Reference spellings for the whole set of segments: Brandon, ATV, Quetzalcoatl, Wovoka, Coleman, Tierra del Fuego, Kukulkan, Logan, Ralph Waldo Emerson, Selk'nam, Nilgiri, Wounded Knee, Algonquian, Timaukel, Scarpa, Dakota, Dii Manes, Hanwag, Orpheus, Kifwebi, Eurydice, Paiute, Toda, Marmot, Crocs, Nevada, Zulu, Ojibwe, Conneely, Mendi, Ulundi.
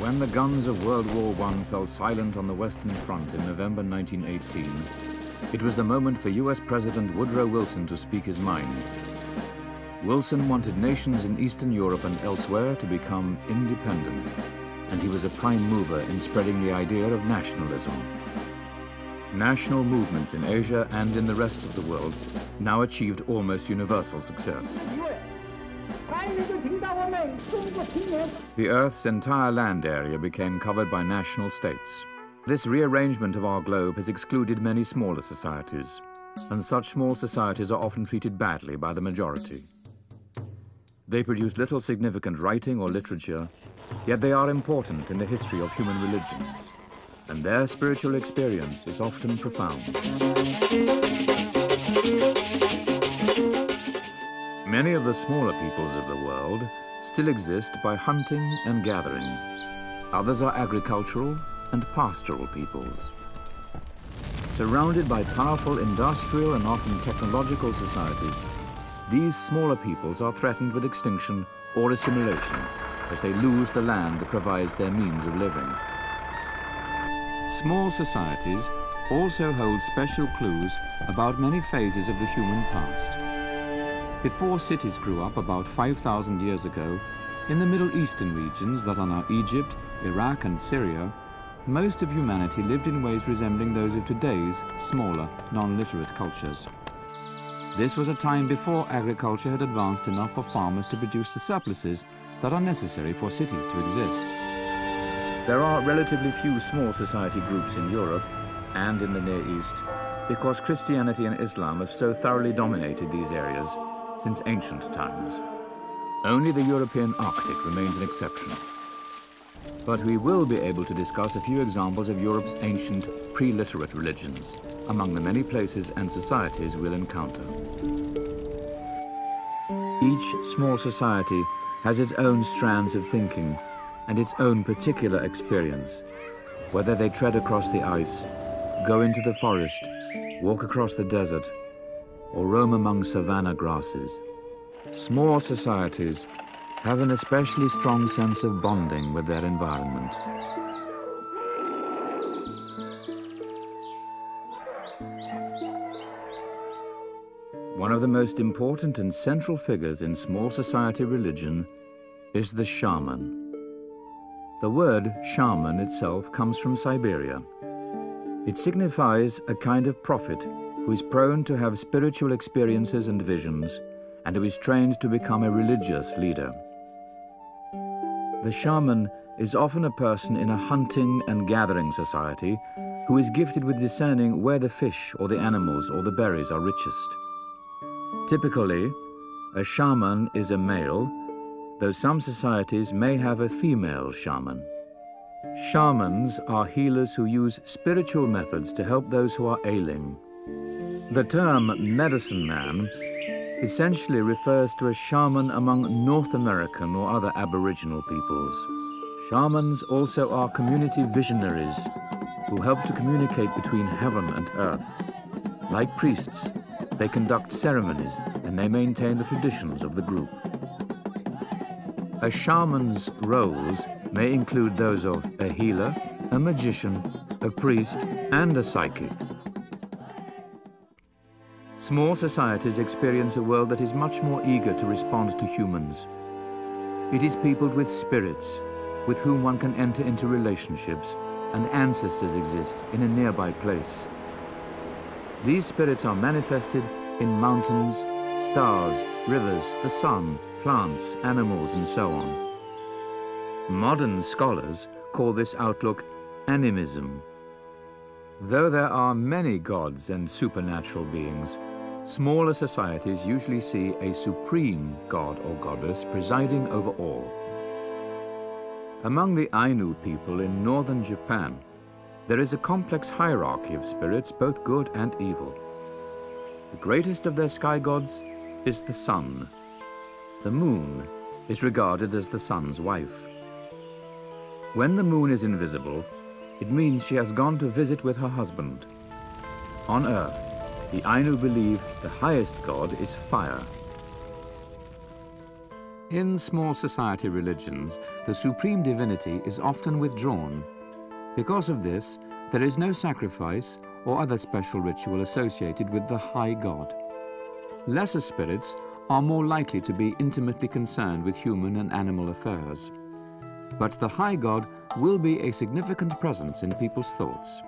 When the guns of World War I fell silent on the Western Front in November 1918, it was the moment for US President Woodrow Wilson to speak his mind. Wilson wanted nations in Eastern Europe and elsewhere to become independent, and he was a prime mover in spreading the idea of nationalism. National movements in Asia and in the rest of the world now achieved almost universal success. The Earth's entire land area became covered by national states. This rearrangement of our globe has excluded many smaller societies, and such small societies are often treated badly by the majority. They produce little significant writing or literature, yet they are important in the history of human religions, and their spiritual experience is often profound. Many of the smaller peoples of the world still exist by hunting and gathering. Others are agricultural and pastoral peoples. Surrounded by powerful industrial and often technological societies, these smaller peoples are threatened with extinction or assimilation as they lose the land that provides their means of living. Small societies also hold special clues about many phases of the human past. Before cities grew up about 5,000 years ago, in the Middle Eastern regions that are now Egypt, Iraq and Syria, most of humanity lived in ways resembling those of today's smaller, non-literate cultures. This was a time before agriculture had advanced enough for farmers to produce the surpluses that are necessary for cities to exist. There are relatively few small society groups in Europe and in the Near East because Christianity and Islam have so thoroughly dominated these areas since ancient times. Only the European Arctic remains an exception. But we will be able to discuss a few examples of Europe's ancient pre-literate religions, among the many places and societies we'll encounter. Each small society has its own strands of thinking and its own particular experience, whether they tread across the ice, go into the forest, walk across the desert, or roam among savanna grasses. Small societies have an especially strong sense of bonding with their environment. One of the most important and central figures in small society religion is the shaman. The word shaman itself comes from Siberia. It signifies a kind of prophet who is prone to have spiritual experiences and visions, and who is trained to become a religious leader. The shaman is often a person in a hunting and gathering society who is gifted with discerning where the fish or the animals or the berries are richest. Typically, a shaman is a male, though some societies may have a female shaman. Shamans are healers who use spiritual methods to help those who are ailing. The term medicine man essentially refers to a shaman among North American or other Aboriginal peoples. Shamans also are community visionaries who help to communicate between heaven and earth. Like priests, they conduct ceremonies and they maintain the traditions of the group. A shaman's roles may include those of a healer, a magician, a priest, and a psychic. Small societies experience a world that is much more eager to respond to humans. It is peopled with spirits, with whom one can enter into relationships, and ancestors exist in a nearby place. These spirits are manifested in mountains, stars, rivers, the sun, plants, animals, and so on. Modern scholars call this outlook animism. Though there are many gods and supernatural beings, smaller societies usually see a supreme god or goddess presiding over all. Among the Ainu people in northern Japan, there is a complex hierarchy of spirits, both good and evil. The greatest of their sky gods is the sun. The moon is regarded as the sun's wife. When the moon is invisible, it means she has gone to visit with her husband. On Earth, the Ainu believe the highest god is fire. In small society religions, the supreme divinity is often withdrawn. Because of this, there is no sacrifice or other special ritual associated with the high god. Lesser spirits are more likely to be intimately concerned with human and animal affairs. But the high god will be a significant presence in people's thoughts.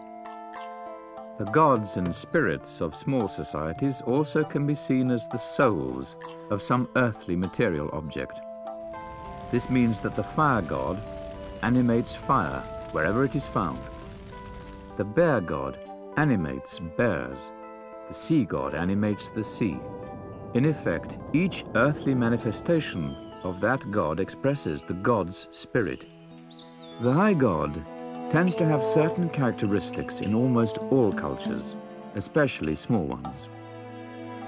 The gods and spirits of small societies also can be seen as the souls of some earthly material object. This means that the fire god animates fire wherever it is found. The bear god animates bears. The sea god animates the sea. In effect, each earthly manifestation of that god expresses the god's spirit. The high god tends to have certain characteristics in almost all cultures, especially small ones.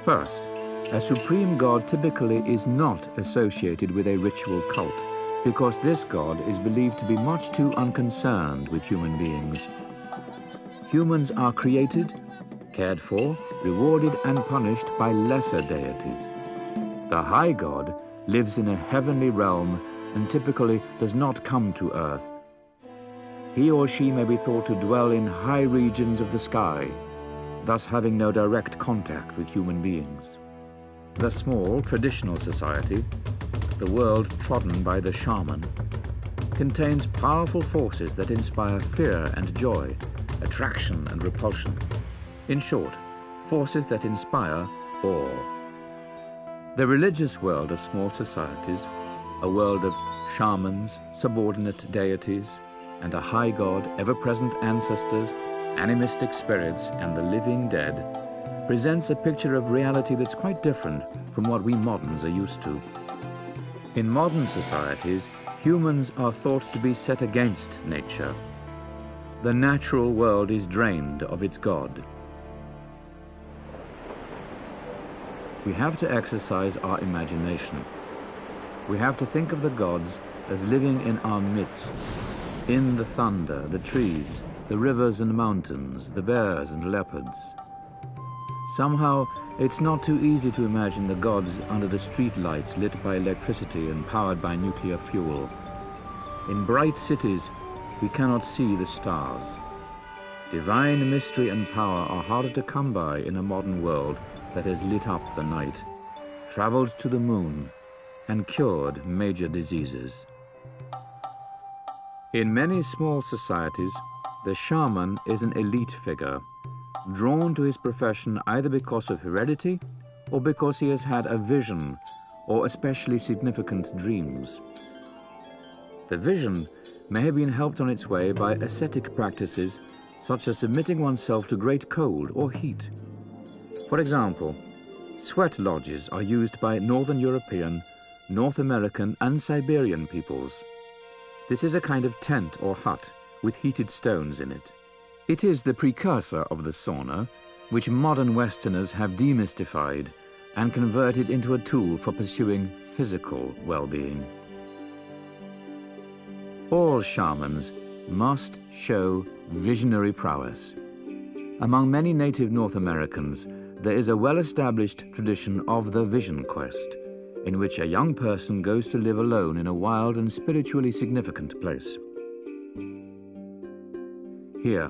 First, a supreme god typically is not associated with a ritual cult, because this god is believed to be much too unconcerned with human beings. Humans are created, cared for, rewarded and punished by lesser deities. The high god lives in a heavenly realm and typically does not come to Earth. He or she may be thought to dwell in high regions of the sky, thus having no direct contact with human beings. The small, traditional society, the world trodden by the shaman, contains powerful forces that inspire fear and joy, attraction and repulsion. In short, forces that inspire awe. The religious world of small societies, a world of shamans, subordinate deities, and a high god, ever-present ancestors, animistic spirits, and the living dead, presents a picture of reality that's quite different from what we moderns are used to. In modern societies, humans are thought to be set against nature. The natural world is drained of its god. We have to exercise our imagination. We have to think of the gods as living in our midst, in the thunder, the trees, the rivers and mountains, the bears and leopards. Somehow, it's not too easy to imagine the gods under the street lights lit by electricity and powered by nuclear fuel. In bright cities, we cannot see the stars. Divine mystery and power are harder to come by in a modern world that has lit up the night, traveled to the moon, and cured major diseases. In many small societies, the shaman is an elite figure, drawn to his profession either because of heredity or because he has had a vision or especially significant dreams. The vision may have been helped on its way by ascetic practices such as submitting oneself to great cold or heat. For example, sweat lodges are used by Northern European, North American and Siberian peoples. This is a kind of tent or hut with heated stones in it. It is the precursor of the sauna, which modern Westerners have demystified and converted into a tool for pursuing physical well-being. All shamans must show visionary prowess. Among many native North Americans, there is a well-established tradition of the vision quest, in which a young person goes to live alone in a wild and spiritually significant place. Here,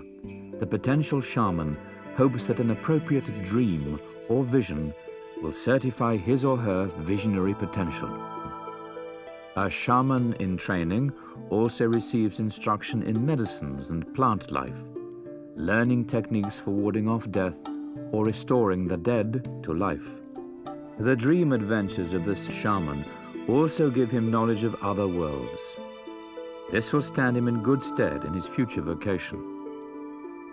the potential shaman hopes that an appropriate dream or vision will certify his or her visionary potential. A shaman in training also receives instruction in medicines and plant life, learning techniques for warding off death or restoring the dead to life. The dream adventures of this shaman also give him knowledge of other worlds. This will stand him in good stead in his future vocation.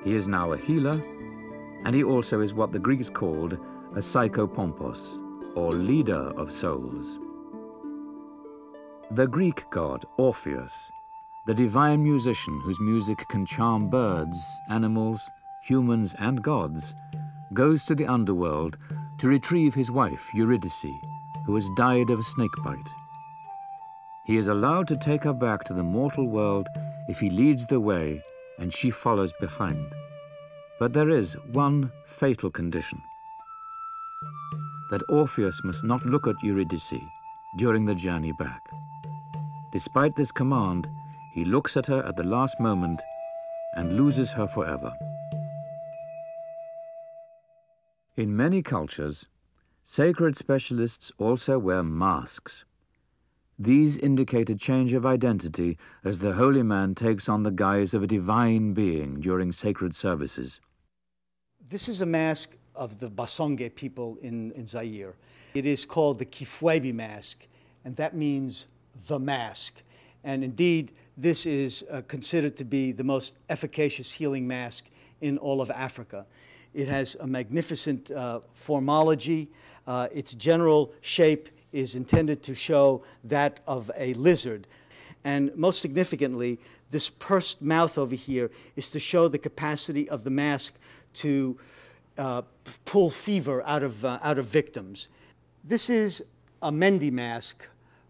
He is now a healer, and he also is what the Greeks called a psychopompos, or leader of souls. The Greek god Orpheus, the divine musician whose music can charm birds, animals, humans, and gods, goes to the underworld to retrieve his wife, Eurydice, who has died of a snake bite. He is allowed to take her back to the mortal world if he leads the way and she follows behind. But there is one fatal condition: that Orpheus must not look at Eurydice during the journey back. Despite this command, he looks at her at the last moment and loses her forever. In many cultures, sacred specialists also wear masks. These indicate a change of identity as the holy man takes on the guise of a divine being during sacred services. This is a mask of the Basongye people in Zaire. It is called the Kifwebi mask, and that means the mask. And indeed, this is considered to be the most efficacious healing mask in all of Africa. It has a magnificent formology. Its general shape is intended to show that of a lizard. And most significantly, this pursed mouth over here is to show the capacity of the mask to pull fever out of victims. This is a Mendi mask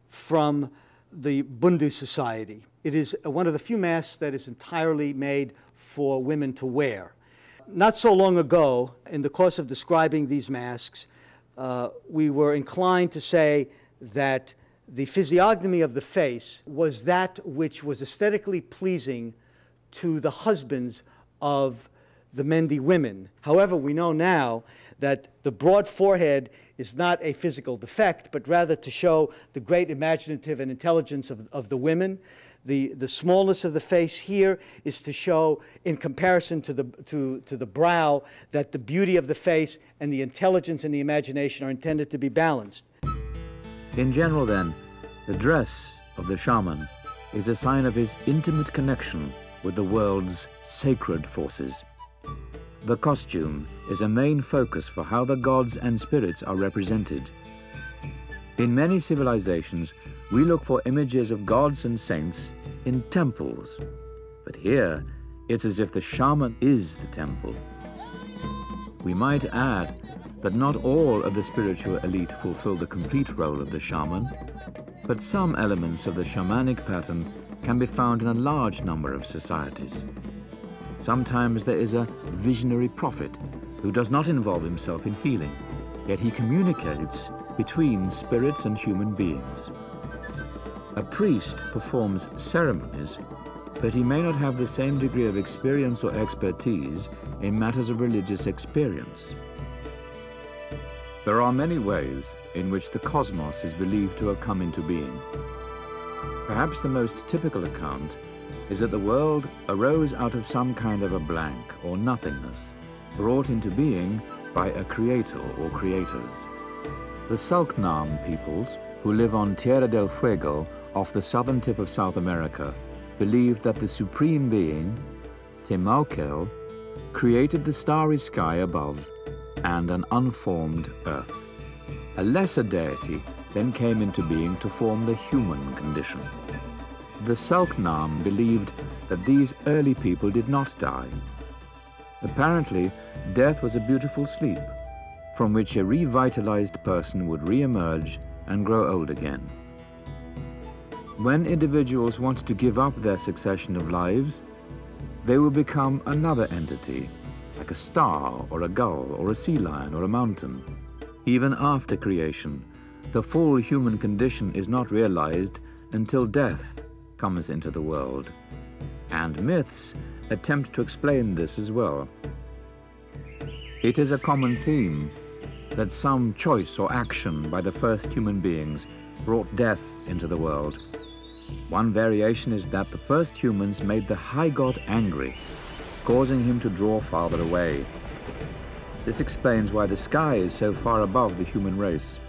from the Bundu Society. It is one of the few masks that is entirely made for women to wear. Not so long ago, in the course of describing these masks, we were inclined to say that the physiognomy of the face was that which was aesthetically pleasing to the husbands of the Mendi women. However, we know now that the broad forehead is not a physical defect, but rather to show the great imaginative and intelligence of the women. The smallness of the face here is to show, in comparison to the brow, that the beauty of the face and the intelligence and the imagination are intended to be balanced. In general, then, the dress of the shaman is a sign of his intimate connection with the world's sacred forces. The costume is a main focus for how the gods and spirits are represented. In many civilizations, we look for images of gods and saints in temples. But here, it's as if the shaman is the temple. We might add that not all of the spiritual elite fulfill the complete role of the shaman, but some elements of the shamanic pattern can be found in a large number of societies. Sometimes there is a visionary prophet who does not involve himself in healing, yet he communicates between spirits and human beings. A priest performs ceremonies, but he may not have the same degree of experience or expertise in matters of religious experience. There are many ways in which the cosmos is believed to have come into being. Perhaps the most typical account is that the world arose out of some kind of a blank or nothingness, brought into being by a creator or creators. The Selk'nam peoples, who live on Tierra del Fuego off the southern tip of South America, believed that the supreme being, Timaukel, created the starry sky above and an unformed earth. A lesser deity then came into being to form the human condition. The Selk'nam believed that these early people did not die. Apparently, death was a beautiful sleep, from which a revitalized person would re-emerge and grow old again. When individuals wanted to give up their succession of lives, they will become another entity, like a star or a gull or a sea lion or a mountain. Even after creation, the full human condition is not realized until death comes into the world, and myths attempt to explain this as well. It is a common theme that some choice or action by the first human beings brought death into the world. One variation is that the first humans made the high god angry, causing him to draw farther away. This explains why the sky is so far above the human race.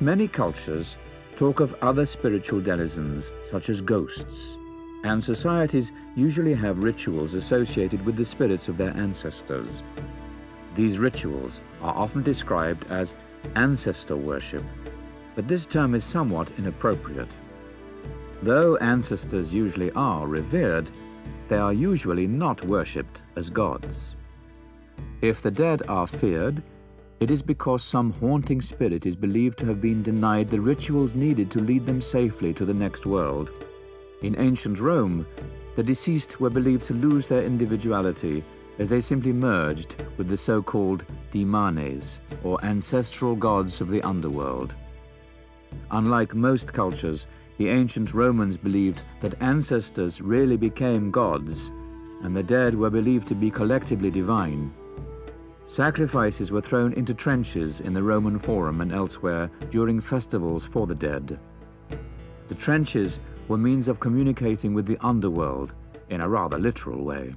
Many cultures talk of other spiritual denizens, such as ghosts, and societies usually have rituals associated with the spirits of their ancestors. These rituals are often described as ancestor worship, but this term is somewhat inappropriate. Though ancestors usually are revered, they are usually not worshipped as gods. If the dead are feared, it is because some haunting spirit is believed to have been denied the rituals needed to lead them safely to the next world. In ancient Rome, the deceased were believed to lose their individuality as they simply merged with the so-called Dii Manes, or ancestral gods of the underworld. Unlike most cultures, the ancient Romans believed that ancestors really became gods, and the dead were believed to be collectively divine. Sacrifices were thrown into trenches in the Roman Forum and elsewhere during festivals for the dead. The trenches were means of communicating with the underworld in a rather literal way.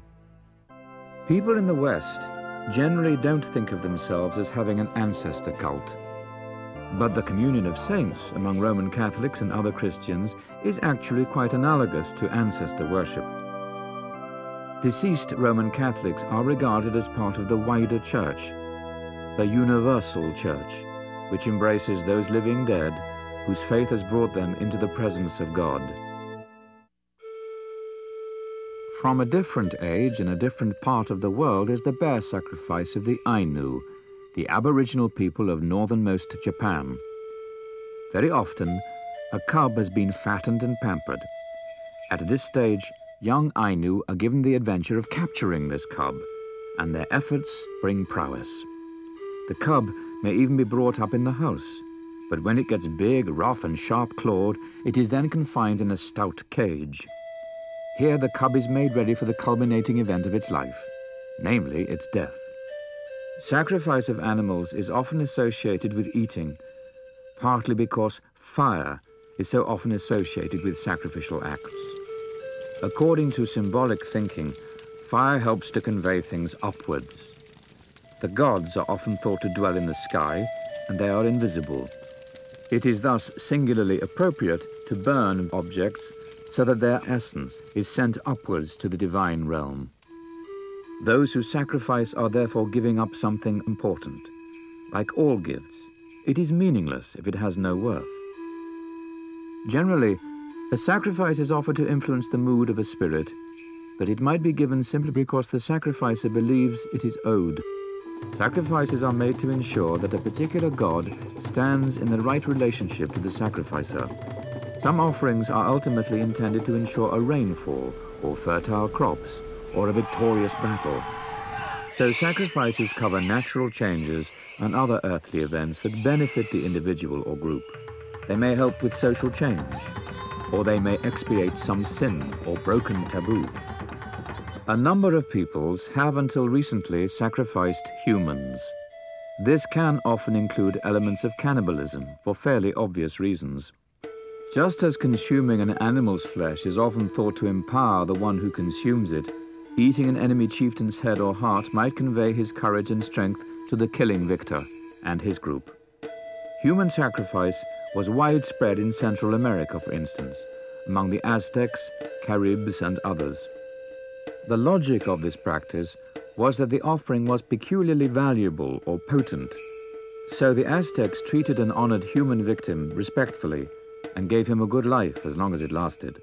People in the West generally don't think of themselves as having an ancestor cult, but the communion of saints among Roman Catholics and other Christians is actually quite analogous to ancestor worship. Deceased Roman Catholics are regarded as part of the wider church, the universal church, which embraces those living dead whose faith has brought them into the presence of God. From a different age and a different part of the world is the bear sacrifice of the Ainu, the aboriginal people of northernmost Japan. Very often, a cub has been fattened and pampered. At this stage, young Ainu are given the adventure of capturing this cub, and their efforts bring prowess. The cub may even be brought up in the house, but when it gets big, rough, and sharp-clawed, it is then confined in a stout cage. Here, the cub is made ready for the culminating event of its life, namely its death. Sacrifice of animals is often associated with eating, partly because fire is so often associated with sacrificial acts. According to symbolic thinking, fire helps to convey things upwards. The gods are often thought to dwell in the sky, and they are invisible. It is thus singularly appropriate to burn objects so that their essence is sent upwards to the divine realm. Those who sacrifice are therefore giving up something important. Like all gifts, it is meaningless if it has no worth. Generally, a sacrifice is offered to influence the mood of a spirit, but it might be given simply because the sacrificer believes it is owed. Sacrifices are made to ensure that a particular god stands in the right relationship to the sacrificer. Some offerings are ultimately intended to ensure a rainfall, or fertile crops, or a victorious battle. So sacrifices cover natural changes and other earthly events that benefit the individual or group. They may help with social change, or they may expiate some sin or broken taboo. A number of peoples have until recently sacrificed humans. This can often include elements of cannibalism for fairly obvious reasons. Just as consuming an animal's flesh is often thought to empower the one who consumes it, eating an enemy chieftain's head or heart might convey his courage and strength to the killing victor and his group. Human sacrifice was widespread in Central America, for instance, among the Aztecs, Caribs, and others. The logic of this practice was that the offering was peculiarly valuable or potent, so the Aztecs treated an honored human victim respectfully and gave him a good life as long as it lasted.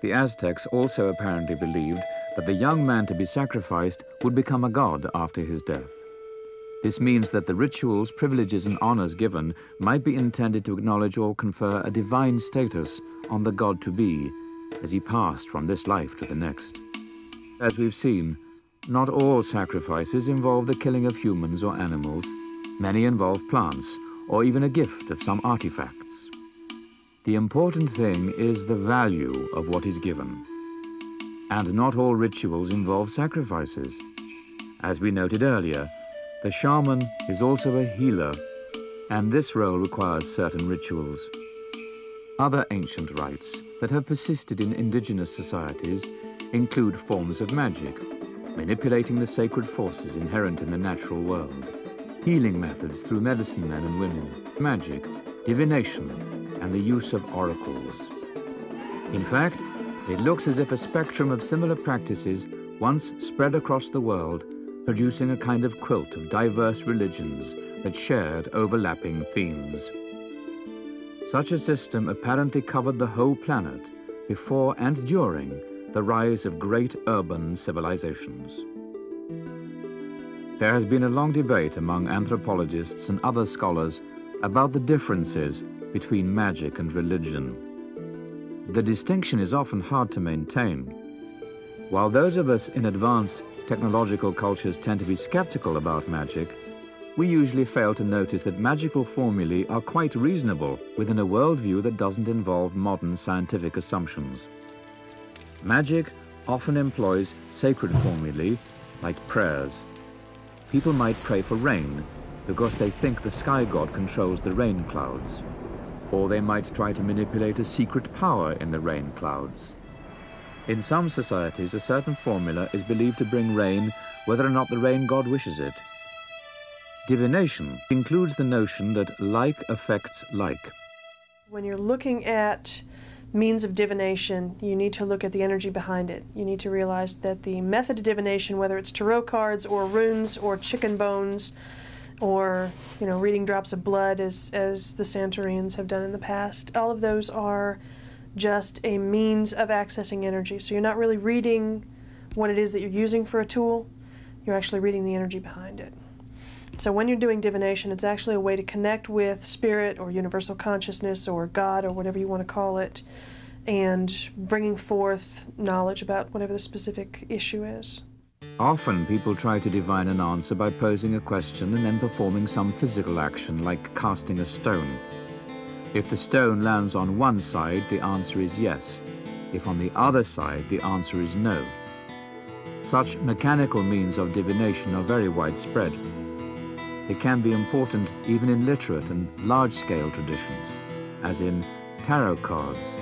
The Aztecs also apparently believed that the young man to be sacrificed would become a god after his death. This means that the rituals, privileges, and honors given might be intended to acknowledge or confer a divine status on the god-to-be as he passed from this life to the next. As we've seen, not all sacrifices involve the killing of humans or animals. Many involve plants, or even a gift of some artifacts. The important thing is the value of what is given. And not all rituals involve sacrifices. As we noted earlier, the shaman is also a healer, and this role requires certain rituals. Other ancient rites that have persisted in indigenous societies include forms of magic, manipulating the sacred forces inherent in the natural world, healing methods through medicine men and women, magic, divination, and the use of oracles. In fact, it looks as if a spectrum of similar practices once spread across the world, producing a kind of quilt of diverse religions that shared overlapping themes. Such a system apparently covered the whole planet before and during the rise of great urban civilizations. There has been a long debate among anthropologists and other scholars about the differences between magic and religion. The distinction is often hard to maintain. While those of us in advanced technological cultures tend to be skeptical about magic, we usually fail to notice that magical formulae are quite reasonable within a worldview that doesn't involve modern scientific assumptions. Magic often employs sacred formulae like prayers. People might pray for rain because they think the sky god controls the rain clouds, or they might try to manipulate a secret power in the rain clouds. In some societies, a certain formula is believed to bring rain, whether or not the rain god wishes it. Divination includes the notion that like affects like. When you're looking at means of divination, you need to look at the energy behind it. You need to realize that the method of divination, whether it's tarot cards or runes or chicken bones or, you know, reading drops of blood as the Santorines have done in the past, all of those are just a means of accessing energy. So you're not really reading what it is that you're using for a tool, you're actually reading the energy behind it. So when you're doing divination, it's actually a way to connect with spirit or universal consciousness or God or whatever you want to call it, and bringing forth knowledge about whatever the specific issue is. Often people try to divine an answer by posing a question and then performing some physical action like casting a stone. If the stone lands on one side, the answer is yes. If on the other side, the answer is no. Such mechanical means of divination are very widespread. They can be important even in literate and large-scale traditions, as in tarot cards.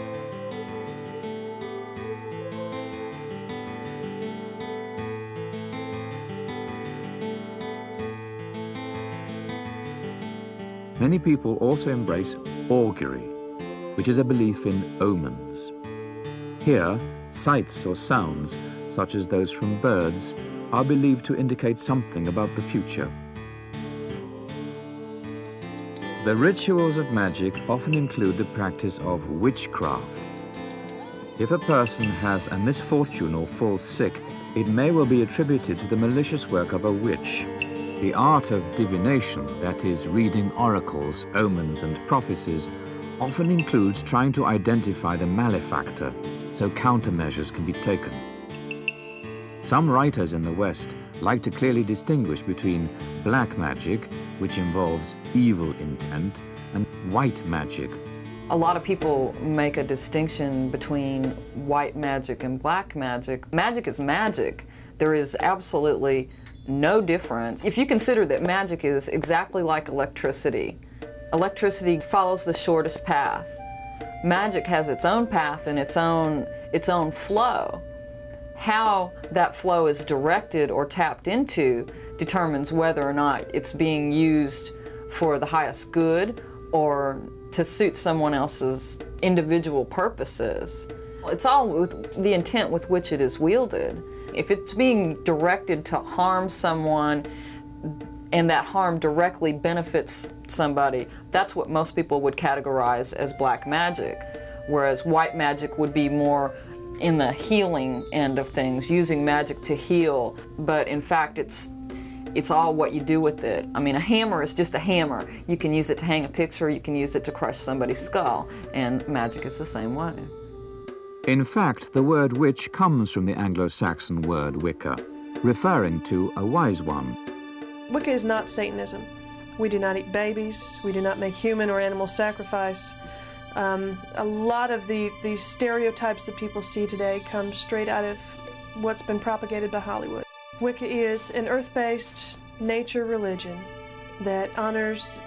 Many people also embrace augury, which is a belief in omens. Here, sights or sounds, such as those from birds, are believed to indicate something about the future. The rituals of magic often include the practice of witchcraft. If a person has a misfortune or falls sick, it may well be attributed to the malicious work of a witch. The art of divination, that is, reading oracles, omens, and prophecies, often includes trying to identify the malefactor, so countermeasures can be taken. Some writers in the West like to clearly distinguish between black magic, which involves evil intent, and white magic. A lot of people make a distinction between white magic and black magic. Magic is magic. There is absolutely no difference. If you consider that magic is exactly like electricity, electricity follows the shortest path. Magic has its own path and its own flow. How that flow is directed or tapped into determines whether or not it's being used for the highest good or to suit someone else's individual purposes. It's all with the intent with which it is wielded. If it's being directed to harm someone and that harm directly benefits somebody, that's what most people would categorize as black magic, whereas white magic would be more in the healing end of things, using magic to heal. But in fact, it's all what you do with it. I mean, a hammer is just a hammer. You can use it to hang a picture, you can use it to crush somebody's skull, and magic is the same way. In fact, the word witch comes from the Anglo-Saxon word Wicca, referring to a wise one. Wicca is not Satanism. We do not eat babies. We do not make human or animal sacrifice. A lot of the stereotypes that people see today come straight out of what's been propagated by Hollywood. Wicca is an earth-based nature religion that honors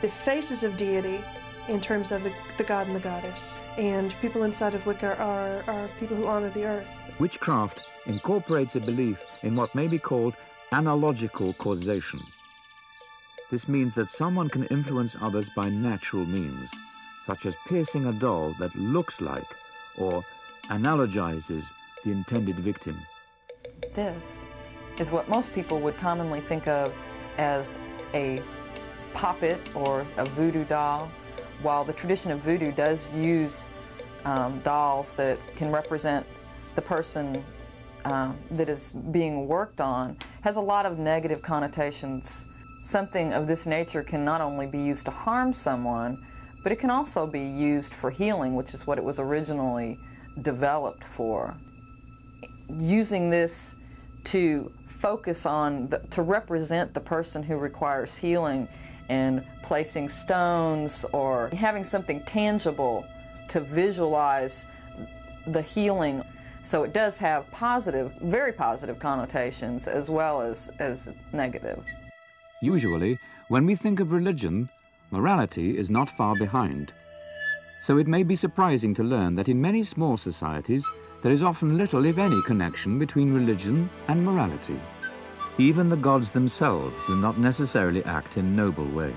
the faces of deity in terms of the god and the goddess. And people inside of Wicca are people who honor the earth. Witchcraft incorporates a belief in what may be called analogical causation. This means that someone can influence others by natural means, such as piercing a doll that looks like or analogizes the intended victim. This is what most people would commonly think of as a poppet or a voodoo doll. While the tradition of voodoo does use dolls that can represent the person that is being worked on, has a lot of negative connotations. Something of this nature can not only be used to harm someone, but it can also be used for healing, which is what it was originally developed for. Using this to focus on, to represent the person who requires healing, and placing stones or having something tangible to visualize the healing. So it does have positive, very positive connotations as well as negative. Usually, when we think of religion, morality is not far behind. So it may be surprising to learn that in many small societies, there is often little, if any, connection between religion and morality. Even the gods themselves do not necessarily act in noble ways.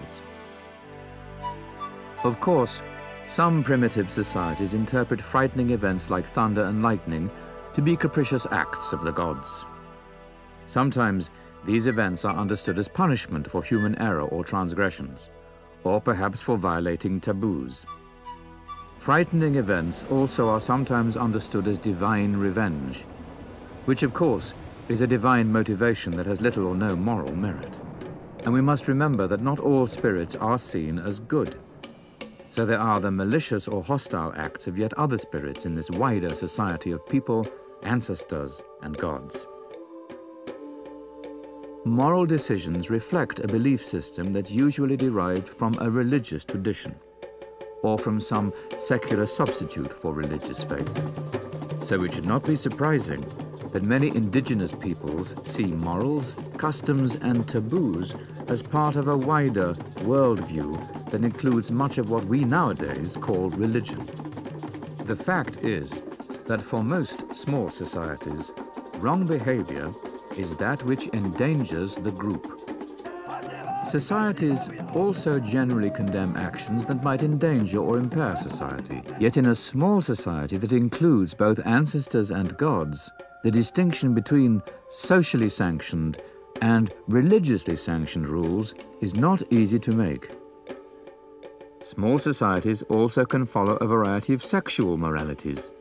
Of course, some primitive societies interpret frightening events like thunder and lightning to be capricious acts of the gods. Sometimes these events are understood as punishment for human error or transgressions, or perhaps for violating taboos. Frightening events also are sometimes understood as divine revenge, which of course is a divine motivation that has little or no moral merit. And we must remember that not all spirits are seen as good. So there are the malicious or hostile acts of yet other spirits in this wider society of people, ancestors, and gods. Moral decisions reflect a belief system that's usually derived from a religious tradition, or from some secular substitute for religious faith. So it should not be surprising that many indigenous peoples see morals, customs, and taboos as part of a wider worldview that includes much of what we nowadays call religion. The fact is that for most small societies, wrong behavior is that which endangers the group. Societies also generally condemn actions that might endanger or impair society. Yet in a small society that includes both ancestors and gods, the distinction between socially sanctioned and religiously sanctioned rules is not easy to make. Small societies also can follow a variety of sexual moralities.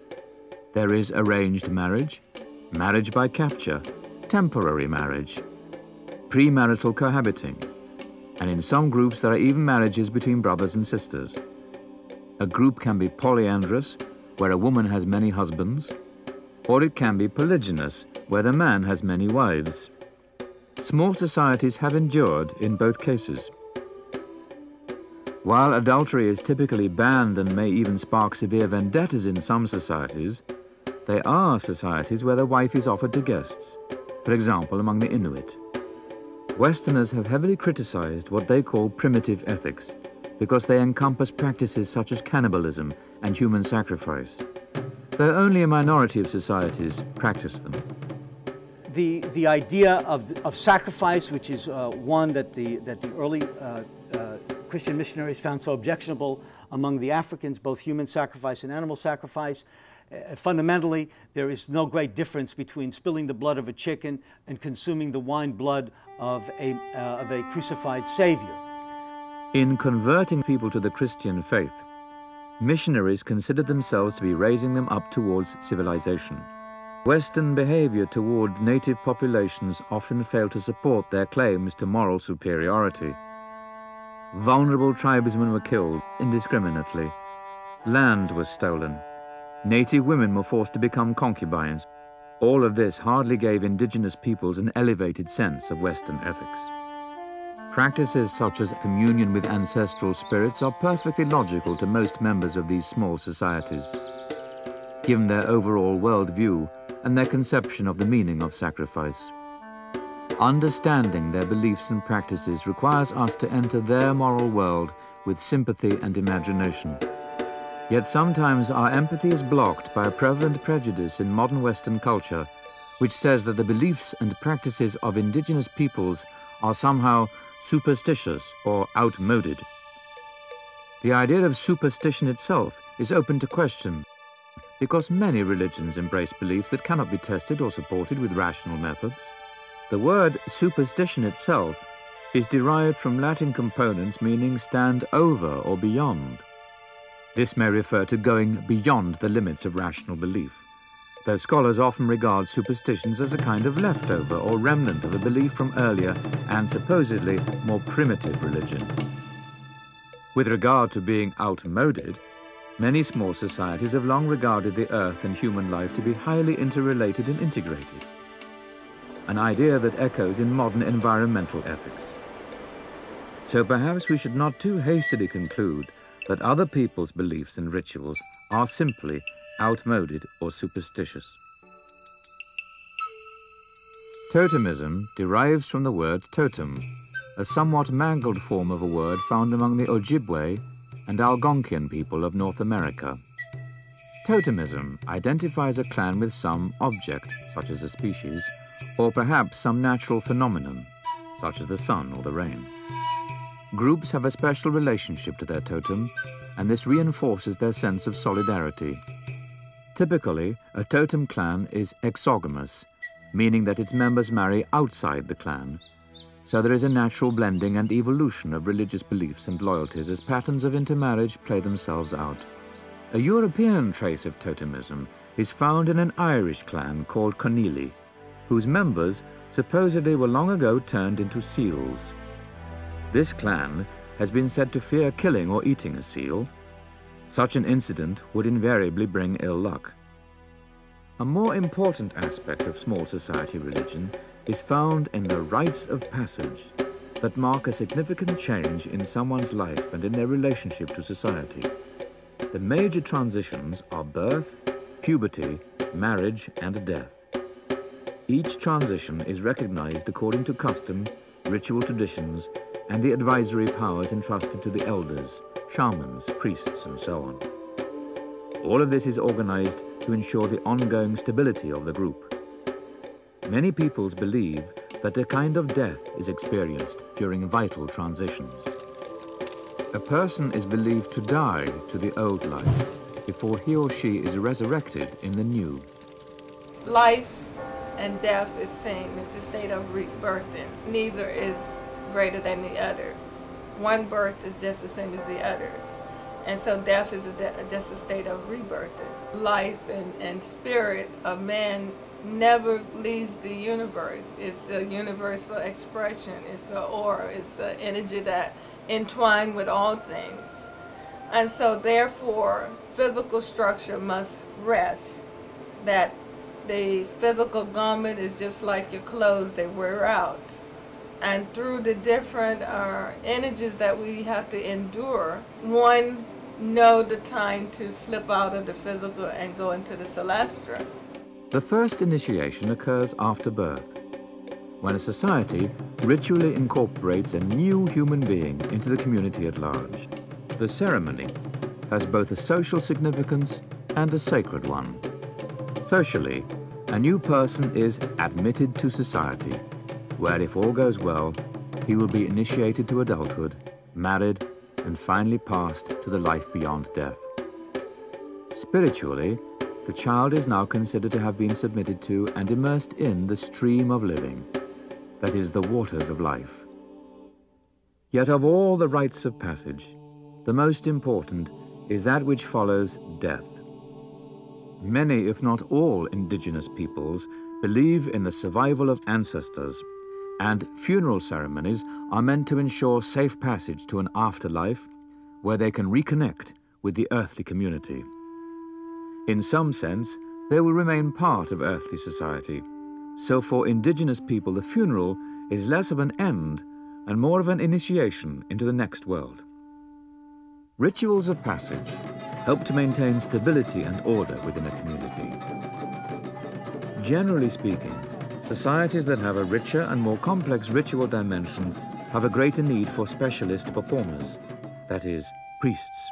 There is arranged marriage, marriage by capture, temporary marriage, premarital cohabiting, and in some groups there are even marriages between brothers and sisters. A group can be polyandrous, where a woman has many husbands, or it can be polygynous, where the man has many wives. Small societies have endured in both cases. While adultery is typically banned and may even spark severe vendettas in some societies, there are societies where the wife is offered to guests, for example among the Inuit. Westerners have heavily criticized what they call primitive ethics because they encompass practices such as cannibalism and human sacrifice, though only a minority of societies practice them. The idea of sacrifice, which is one that the early Christian missionaries found so objectionable among the Africans, both human sacrifice and animal sacrifice. Fundamentally, there is no great difference between spilling the blood of a chicken and consuming the wine blood of a crucified savior. In converting people to the Christian faith, missionaries considered themselves to be raising them up towards civilization. Western behavior toward native populations often failed to support their claims to moral superiority. Vulnerable tribesmen were killed indiscriminately. Land was stolen. Native women were forced to become concubines. All of this hardly gave indigenous peoples an elevated sense of Western ethics. Practices such as communion with ancestral spirits are perfectly logical to most members of these small societies. Given their overall worldview and their conception of the meaning of sacrifice. Understanding their beliefs and practices requires us to enter their moral world with sympathy and imagination. Yet sometimes our empathy is blocked by a prevalent prejudice in modern Western culture, which says that the beliefs and practices of indigenous peoples are somehow superstitious or outmoded. The idea of superstition itself is open to question, because many religions embrace beliefs that cannot be tested or supported with rational methods. The word superstition itself is derived from Latin components meaning stand over or beyond. This may refer to going beyond the limits of rational belief, though scholars often regard superstitions as a kind of leftover or remnant of a belief from earlier and supposedly more primitive religion. With regard to being outmoded, many small societies have long regarded the earth and human life to be highly interrelated and integrated, an idea that echoes in modern environmental ethics. So perhaps we should not too hastily conclude that other people's beliefs and rituals are simply outmoded or superstitious. Totemism derives from the word totem, a somewhat mangled form of a word found among the Ojibwe and Algonquian people of North America. Totemism identifies a clan with some object, such as a species, or perhaps some natural phenomenon, such as the sun or the rain. Groups have a special relationship to their totem, and this reinforces their sense of solidarity. Typically, a totem clan is exogamous, meaning that its members marry outside the clan. So there is a natural blending and evolution of religious beliefs and loyalties as patterns of intermarriage play themselves out. A European trace of totemism is found in an Irish clan called Conneely, whose members supposedly were long ago turned into seals. This clan has been said to fear killing or eating a seal. Such an incident would invariably bring ill luck. A more important aspect of small society religion is found in the rites of passage that mark a significant change in someone's life and in their relationship to society. The major transitions are birth, puberty, marriage, and death. Each transition is recognized according to custom, ritual traditions, and the advisory powers entrusted to the elders, shamans, priests, and so on. All of this is organized to ensure the ongoing stability of the group. Many peoples believe that a kind of death is experienced during vital transitions. A person is believed to die to the old life before he or she is resurrected in the new. Life and death is same. It's a state of rebirthing. Neither is greater than the other. One birth is just the same as the other. And so death is just a state of rebirth. Life and spirit of man never leaves the universe. It's a universal expression. It's an aura. It's an energy that entwined with all things. And so therefore, physical structure must rest. That the physical garment is just like your clothes, they wear out. And through the different energies that we have to endure, one knows the time to slip out of the physical and go into the celestial. The first initiation occurs after birth, when a society ritually incorporates a new human being into the community at large. The ceremony has both a social significance and a sacred one. Socially, a new person is admitted to society, where, if all goes well, he will be initiated to adulthood, married, and finally passed to the life beyond death. Spiritually, the child is now considered to have been submitted to and immersed in the stream of living, that is, the waters of life. Yet of all the rites of passage, the most important is that which follows death. Many, if not all, indigenous peoples believe in the survival of ancestors, and funeral ceremonies are meant to ensure safe passage to an afterlife where they can reconnect with the earthly community. In some sense, they will remain part of earthly society. So for indigenous people, the funeral is less of an end and more of an initiation into the next world. Rituals of passage help to maintain stability and order within a community. Generally speaking, societies that have a richer and more complex ritual dimension have a greater need for specialist performers, that is, priests.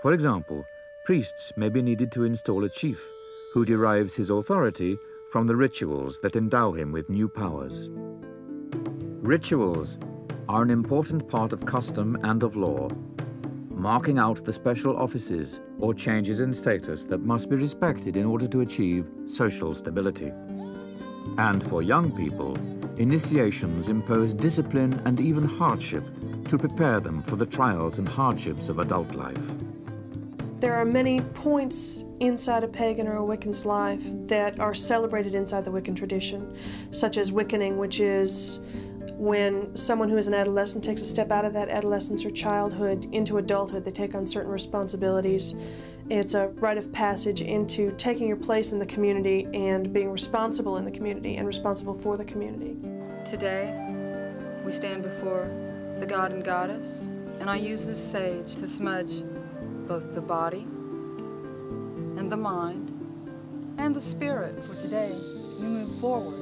For example, priests may be needed to install a chief who derives his authority from the rituals that endow him with new powers. Rituals are an important part of custom and of law, marking out the special offices or changes in status that must be respected in order to achieve social stability. And for young people, initiations impose discipline and even hardship to prepare them for the trials and hardships of adult life. There are many points inside a pagan or a Wiccan's life that are celebrated inside the Wiccan tradition, such as Wiccaning, which is when someone who is an adolescent takes a step out of that adolescence or childhood into adulthood. They take on certain responsibilities. It's a rite of passage into taking your place in the community and being responsible in the community and responsible for the community. Today, we stand before the god and goddess, and I use this sage to smudge both the body and the mind and the spirit. For today, we move forward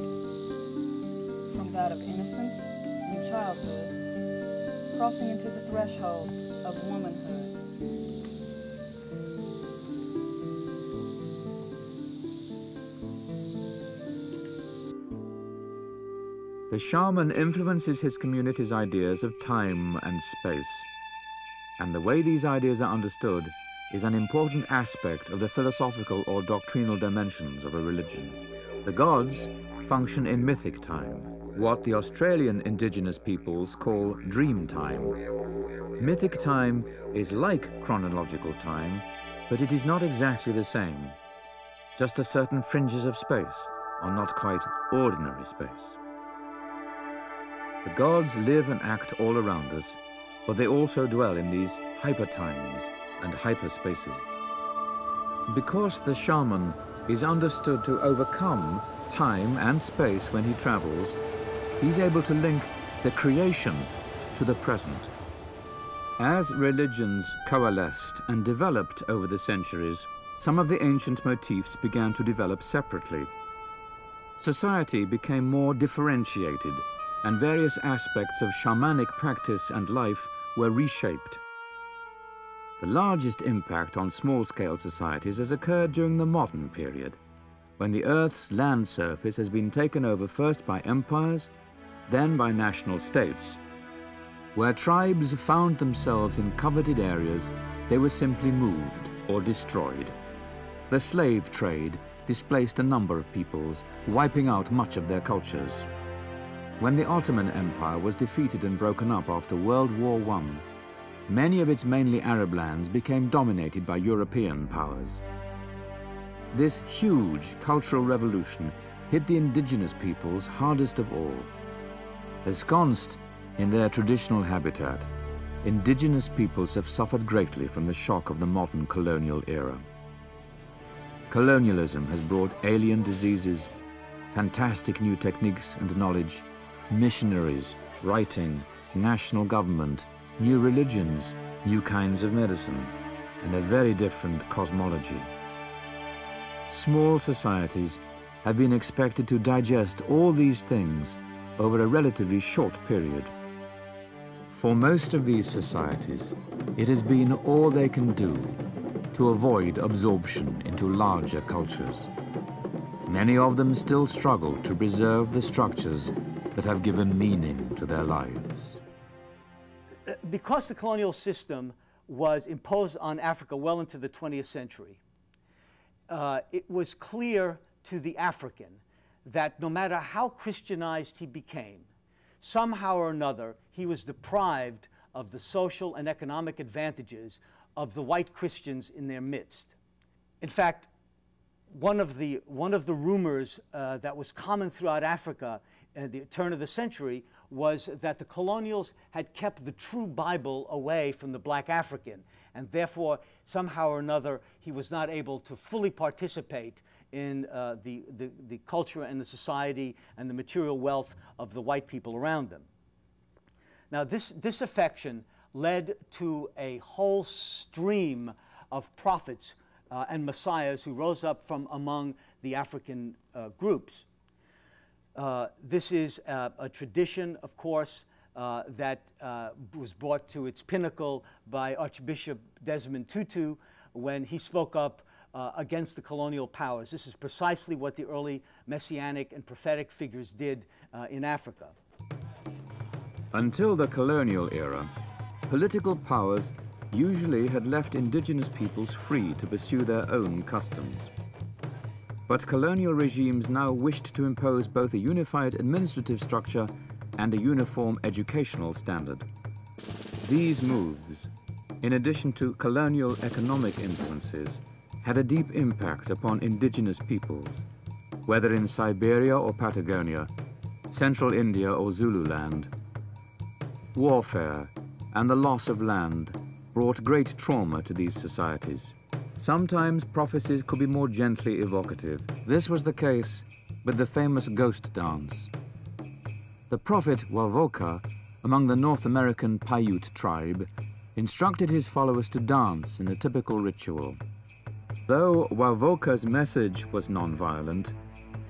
from that of innocence and childhood, crossing into the threshold of womanhood. The shaman influences his community's ideas of time and space, and the way these ideas are understood is an important aspect of the philosophical or doctrinal dimensions of a religion. The gods function in mythic time, what the Australian indigenous peoples call dream time. Mythic time is like chronological time, but it is not exactly the same. Just a certain fringes of space are not quite ordinary space. The gods live and act all around us, but they also dwell in these hypertimes and hyperspaces. Because the shaman is understood to overcome time and space when he travels, he's able to link the creation to the present. As religions coalesced and developed over the centuries, some of the ancient motifs began to develop separately. Society became more differentiated, and various aspects of shamanic practice and life were reshaped. The largest impact on small-scale societies has occurred during the modern period, when the Earth's land surface has been taken over first by empires, then by national states. Where tribes found themselves in coveted areas, they were simply moved or destroyed. The slave trade displaced a number of peoples, wiping out much of their cultures. When the Ottoman Empire was defeated and broken up after World War I, many of its mainly Arab lands became dominated by European powers. This huge cultural revolution hit the indigenous peoples hardest of all. Ensconced in their traditional habitat, indigenous peoples have suffered greatly from the shock of the modern colonial era. Colonialism has brought alien diseases, fantastic new techniques and knowledge, missionaries, writing, national government, new religions, new kinds of medicine, and a very different cosmology. Small societies have been expected to digest all these things over a relatively short period. For most of these societies, it has been all they can do to avoid absorption into larger cultures. Many of them still struggle to preserve the structures that have given meaning to their lives. Because the colonial system was imposed on Africa well into the 20th century, it was clear to the African that no matter how Christianized he became, somehow or another he was deprived of the social and economic advantages of the white Christians in their midst. In fact, one of the rumors that was common throughout Africa at the turn of the century was that the colonials had kept the true Bible away from the black African, and therefore somehow or another he was not able to fully participate in the culture and the society and the material wealth of the white people around them. Now this disaffection led to a whole stream of prophets and messiahs who rose up from among the African groups. This is a tradition, of course, that was brought to its pinnacle by Archbishop Desmond Tutu when he spoke up against the colonial powers. This is precisely what the early messianic and prophetic figures did in Africa. Until the colonial era, political powers usually had left indigenous peoples free to pursue their own customs. But colonial regimes now wished to impose both a unified administrative structure and a uniform educational standard. These moves, in addition to colonial economic influences, had a deep impact upon indigenous peoples, whether in Siberia or Patagonia, central India or Zululand. Warfare and the loss of land brought great trauma to these societies. Sometimes prophecies could be more gently evocative. This was the case with the famous ghost dance. The prophet Wovoka, among the North American Paiute tribe, instructed his followers to dance in a typical ritual. Though Wovoka's message was non-violent,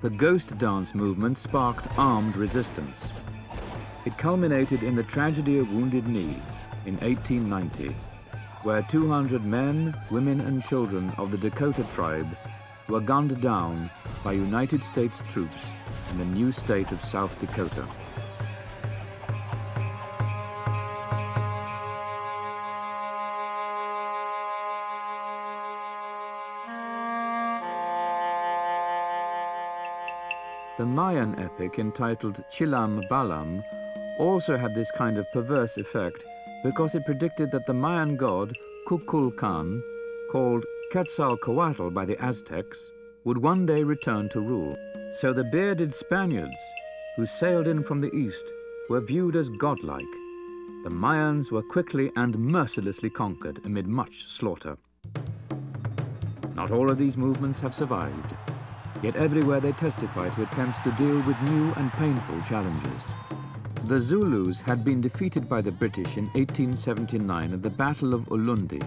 the ghost dance movement sparked armed resistance. It culminated in the tragedy of Wounded Knee in 1890, where 200 men, women, and children of the Dakota tribe were gunned down by United States troops in the new state of South Dakota. The Mayan epic entitled Chilam Balam also had this kind of perverse effect because it predicted that the Mayan god Kukulkan, called Quetzalcoatl by the Aztecs, would one day return to rule. So the bearded Spaniards, who sailed in from the east, were viewed as godlike. The Mayans were quickly and mercilessly conquered amid much slaughter. Not all of these movements have survived, yet everywhere they testify to attempts to deal with new and painful challenges. The Zulus had been defeated by the British in 1879 at the Battle of Ulundi,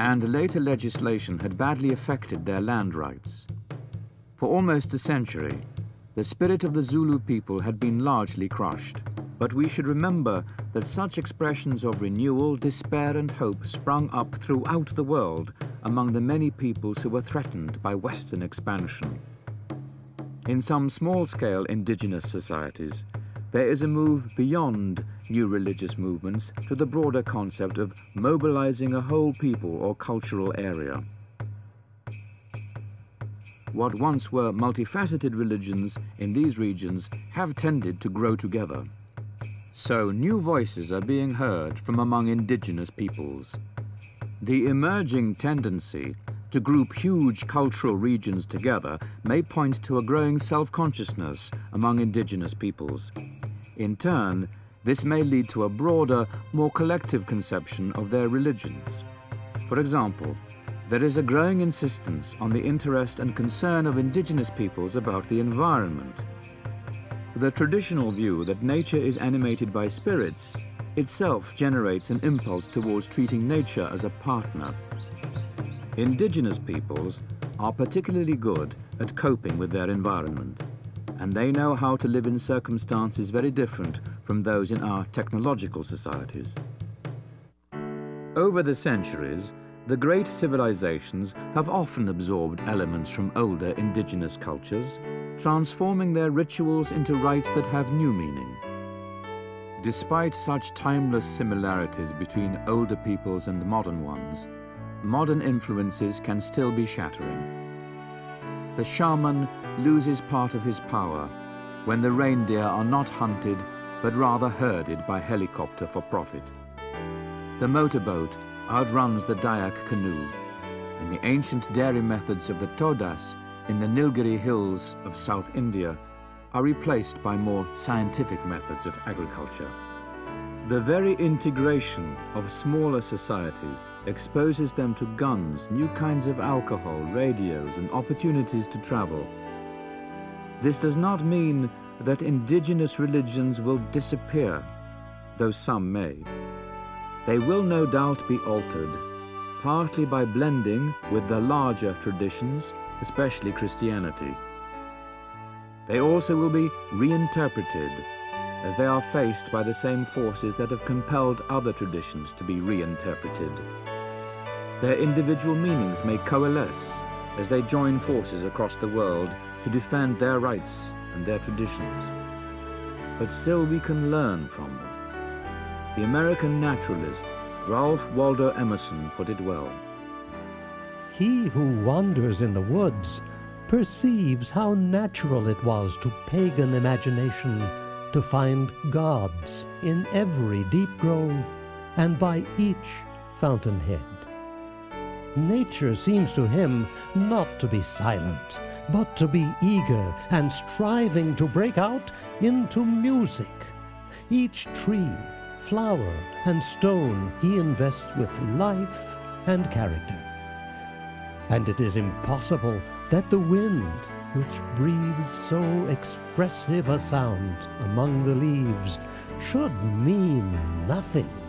and later legislation had badly affected their land rights. For almost a century, the spirit of the Zulu people had been largely crushed, but we should remember that such expressions of renewal, despair, and hope sprung up throughout the world among the many peoples who were threatened by Western expansion. In some small-scale indigenous societies, there is a move beyond new religious movements to the broader concept of mobilizing a whole people or cultural area. What once were multifaceted religions in these regions have tended to grow together. So new voices are being heard from among indigenous peoples. The emerging tendency to group huge cultural regions together may point to a growing self-consciousness among indigenous peoples. In turn, this may lead to a broader, more collective conception of their religions. For example, there is a growing insistence on the interest and concern of indigenous peoples about the environment. The traditional view that nature is animated by spirits itself generates an impulse towards treating nature as a partner. Indigenous peoples are particularly good at coping with their environment, and they know how to live in circumstances very different from those in our technological societies. Over the centuries, the great civilizations have often absorbed elements from older indigenous cultures, transforming their rituals into rites that have new meaning. Despite such timeless similarities between older peoples and modern ones, modern influences can still be shattering. The shaman loses part of his power when the reindeer are not hunted, but rather herded by helicopter for profit. The motorboat outruns the Dayak canoe, and the ancient dairy methods of the Todas in the Nilgiri hills of South India are replaced by more scientific methods of agriculture. The very integration of smaller societies exposes them to guns, new kinds of alcohol, radios, and opportunities to travel. This does not mean that indigenous religions will disappear, though some may. They will no doubt be altered, partly by blending with the larger traditions especially Christianity. They also will be reinterpreted as they are faced by the same forces that have compelled other traditions to be reinterpreted. Their individual meanings may coalesce as they join forces across the world to defend their rights and their traditions. But still we can learn from them. The American naturalist Ralph Waldo Emerson put it well. He who wanders in the woods perceives how natural it was to pagan imagination to find gods in every deep grove and by each fountainhead. Nature seems to him not to be silent, but to be eager and striving to break out into music. Each tree, flower, and stone he invests with life and character. And it is impossible that the wind, which breathes so expressive a sound among the leaves, should mean nothing